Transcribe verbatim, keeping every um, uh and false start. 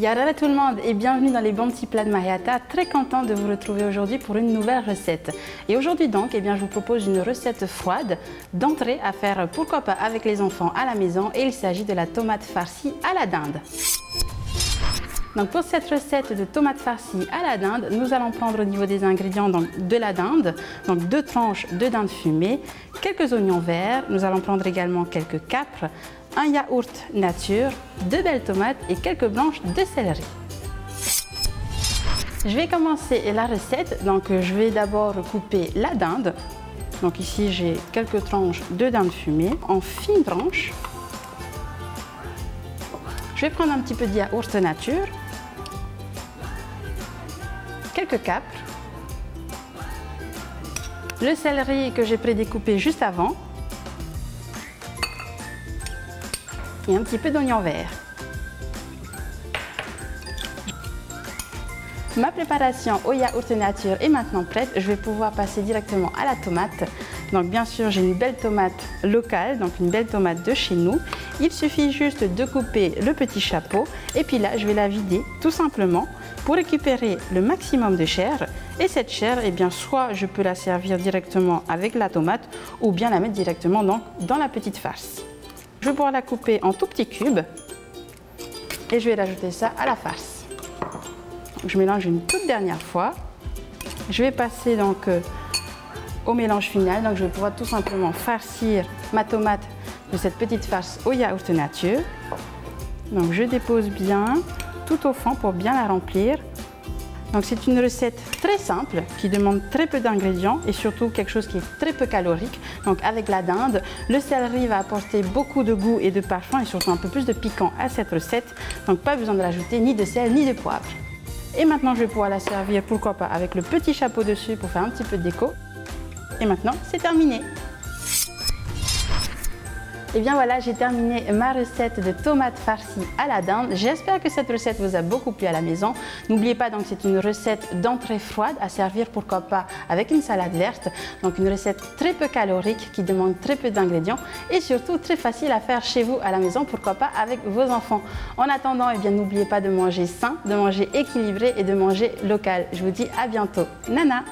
Yarara tout le monde et bienvenue dans les bons petits plats de Maheata. Très content de vous retrouver aujourd'hui pour une nouvelle recette. Et aujourd'hui donc, eh bien, je vous propose une recette froide d'entrée à faire pourquoi pas avec les enfants à la maison. Et il s'agit de la tomate farcie à la dinde. Donc pour cette recette de tomate farcie à la dinde, nous allons prendre au niveau des ingrédients donc de la dinde, donc deux tranches de dinde fumée, quelques oignons verts, nous allons prendre également quelques capres, un yaourt nature, deux belles tomates et quelques branches de céleri. Je vais commencer la recette, donc je vais d'abord couper la dinde. Donc ici j'ai quelques tranches de dinde fumée en fines tranches. Je vais prendre un petit peu de yaourt nature, quelques capres, le céleri que j'ai prédécoupé juste avant et un petit peu d'oignon vert. Ma préparation au yaourt nature est maintenant prête, je vais pouvoir passer directement à la tomate. Donc bien sûr, j'ai une belle tomate locale, donc une belle tomate de chez nous. Il suffit juste de couper le petit chapeau et puis là, je vais la vider tout simplement pour récupérer le maximum de chair. Et cette chair, eh bien, soit je peux la servir directement avec la tomate ou bien la mettre directement donc dans la petite farce. Je vais pouvoir la couper en tout petits cubes et je vais rajouter ça à la farce. Je mélange une toute dernière fois. Je vais passer donc au mélange final, donc je vais pouvoir tout simplement farcir ma tomate de cette petite farce au yaourt nature. Donc je dépose bien tout au fond pour bien la remplir. Donc c'est une recette très simple qui demande très peu d'ingrédients et surtout quelque chose qui est très peu calorique. Donc avec la dinde, le céleri va apporter beaucoup de goût et de parfum et surtout un peu plus de piquant à cette recette. Donc pas besoin de rajouter ni de sel ni de poivre. Et maintenant je vais pouvoir la servir pourquoi pas avec le petit chapeau dessus pour faire un petit peu de déco. Et maintenant, c'est terminé. Et bien voilà, j'ai terminé ma recette de tomates farcies à la dinde. J'espère que cette recette vous a beaucoup plu à la maison. N'oubliez pas, donc c'est une recette d'entrée froide à servir, pourquoi pas, avec une salade verte. Donc une recette très peu calorique qui demande très peu d'ingrédients et surtout très facile à faire chez vous à la maison, pourquoi pas avec vos enfants. En attendant, eh bien n'oubliez pas de manger sain, de manger équilibré et de manger local. Je vous dis à bientôt. Nana!